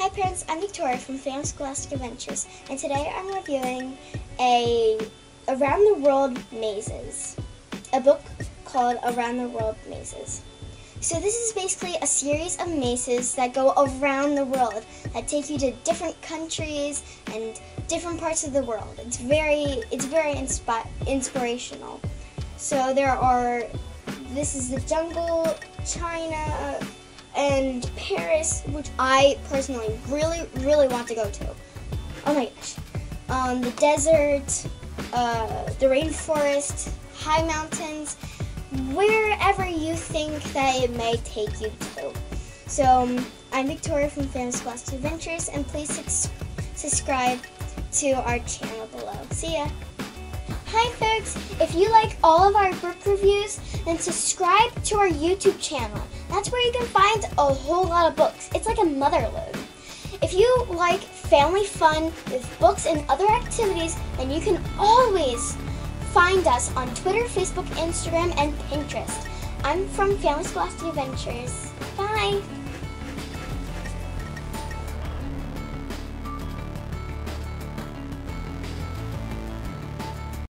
Hi parents, I'm Victoria from Family Scholastic Adventures, and today I'm reviewing a Around the World Mazes, a book called Around the World Mazes. So this is basically a series of mazes that go around the world, that take you to different countries and different parts of the world. It's very inspirational. So this is the jungle, China, and Paris, which I personally really want to go to. Oh my gosh. The desert, the rainforest, high mountains, wherever you think that it may take you to. So I'm Victoria from Family Scholastic Adventures, and please subscribe to our channel below. See ya. Hi folks, if you like all of our book reviews, then subscribe to our YouTube channel. That's where you can find a whole lot of books. It's like a mother load. If you like family fun with books and other activities, then you can always find us on Twitter, Facebook, Instagram, and Pinterest. I'm from Family Scholastic Adventures. Bye!